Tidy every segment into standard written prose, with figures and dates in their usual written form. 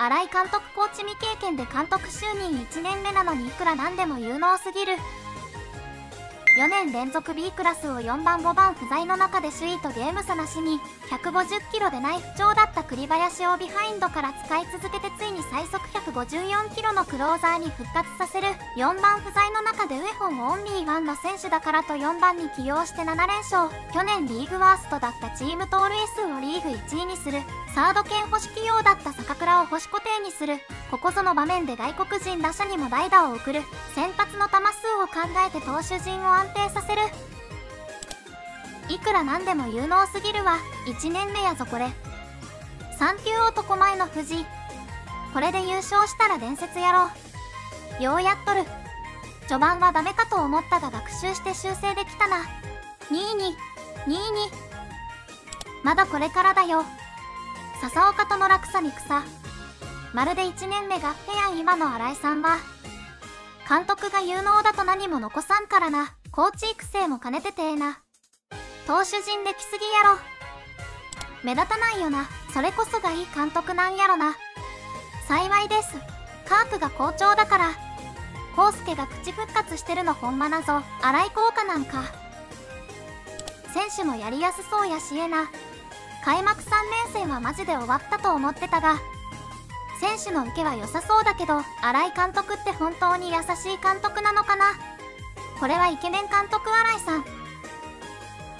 新井監督コーチ未経験で監督就任1年目なのにいくらなんでも有能すぎる。4年連続 B クラスを4番5番不在の中で首位とゲーム差なしに150キロでない不調だった栗林をビハインドから使い続けてついに最速154キロのクローザーに復活させる。4番不在の中でウェホンオンリーワンの選手だからと4番に起用して7連勝。去年リーグワーストだったチーム盗塁数をリーグ1位にする。サード兼保守起用だった坂倉を保守固定にする。ここぞの場面で外国人打者にも代打を送る。先発の球数を考えて投手陣を安定させる。いくらなんでも有能すぎるわ。1年目やぞこれ。3級男前の藤井、これで優勝したら伝説やろう。ようやっとる。序盤はダメかと思ったが学習して修正できたな。2位にまだこれからだよ。笹岡との落差に草。まるで1年目がフェア今の新井さんは監督が有能だと何も残さんからな。コーチ育成も兼ねててえな。投手陣できすぎやろ。目立たないよな。それこそがいい監督なんやろな。幸いです。カープが好調だから。康介が口復活してるのほんまなぞ。新井効果なんか。選手もやりやすそうやしえな。開幕3連戦はマジで終わったと思ってたが選手の受けは良さそうだけど、新井監督って本当に優しい監督なのかな。これはイケメン監督新井さん。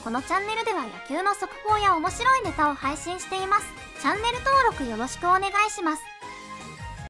このチャンネルでは野球の速報や面白いネタを配信しています。チャンネル登録よろしくお願いします。